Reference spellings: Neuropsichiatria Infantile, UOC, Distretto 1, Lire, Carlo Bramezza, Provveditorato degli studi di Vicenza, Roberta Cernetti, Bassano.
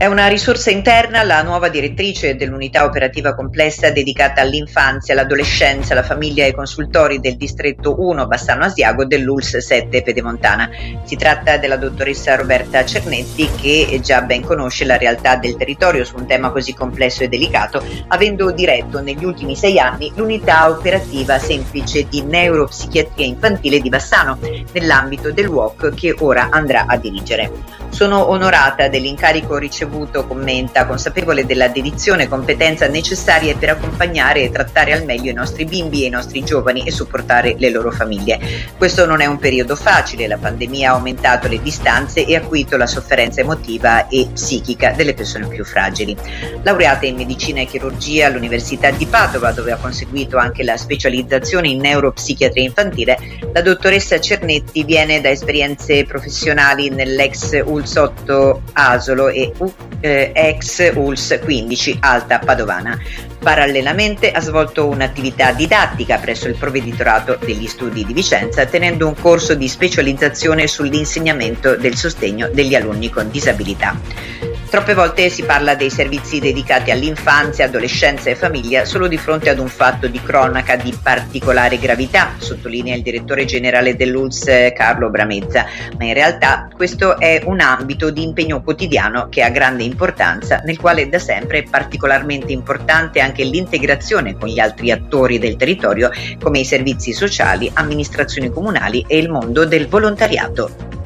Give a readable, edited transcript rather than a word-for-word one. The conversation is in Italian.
È una risorsa interna la nuova direttrice dell'unità operativa complessa dedicata all'infanzia, all'adolescenza, alla famiglia e ai consultori del distretto 1 Bassano Asiago dell'ULS 7 Pedemontana. Si tratta della dottoressa Roberta Cernetti, che già ben conosce la realtà del territorio su un tema così complesso e delicato, avendo diretto negli ultimi 6 anni l'unità operativa semplice di neuropsichiatria infantile di Bassano nell'ambito del UOC che ora andrà a dirigere. Sono onorata dell'incarico ricevuto, commenta, consapevole della dedizione e competenza necessarie per accompagnare e trattare al meglio i nostri bimbi e i nostri giovani e supportare le loro famiglie. Questo non è un periodo facile, la pandemia ha aumentato le distanze e acuito la sofferenza emotiva e psichica delle persone più fragili. Laureata in medicina e chirurgia all'Università di Padova, dove ha conseguito anche la specializzazione in neuropsichiatria infantile, la dottoressa Cernetti viene da esperienze professionali nell'ex ULS 8 Asolo e ex ULS 15 Alta Padovana. Parallelamente ha svolto un'attività didattica presso il Provveditorato degli studi di Vicenza, tenendo un corso di specializzazione sull'insegnamento del sostegno degli alunni con disabilità. Troppe volte si parla dei servizi dedicati all'infanzia, adolescenza e famiglia solo di fronte ad un fatto di cronaca di particolare gravità, sottolinea il direttore generale dell'ULS Carlo Bramezza, ma in realtà questo è un ambito di impegno quotidiano che ha grande importanza, nel quale da sempre è particolarmente importante anche l'integrazione con gli altri attori del territorio, come i servizi sociali, amministrazioni comunali e il mondo del volontariato.